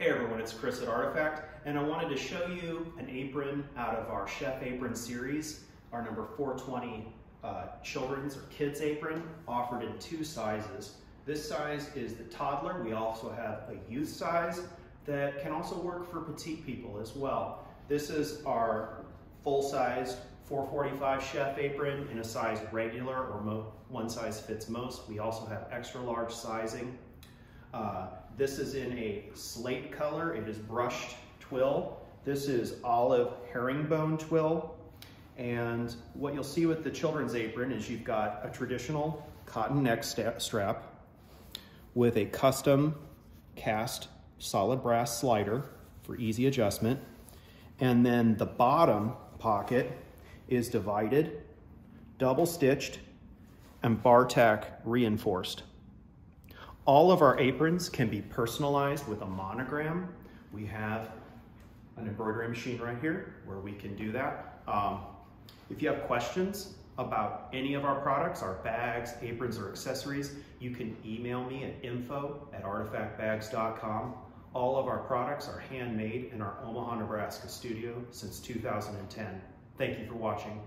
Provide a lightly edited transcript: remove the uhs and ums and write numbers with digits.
Hey everyone, it's Chris at Artifact, and I wanted to show you an apron out of our Chef Apron series, our number 420 children's or kids apron, offered in two sizes. This size is the toddler. We also have a youth size that can also work for petite people as well. This is our full-sized 445 Chef Apron in a size regular or one size fits most. We also have extra large sizing. This is in a slate color. It is brushed twill. This is olive herringbone twill. And what you'll see with the children's apron is you've got a traditional cotton neck strap with a custom cast solid brass slider for easy adjustment. And then the bottom pocket is divided, double stitched, and bar tack reinforced. All of our aprons can be personalized with a monogram. We have an embroidery machine right here where we can do that. If you have questions about any of our products, our bags, aprons, or accessories, you can email me at info@artifactbags.com. All of our products are handmade in our Omaha, Nebraska studio since 2010. Thank you for watching.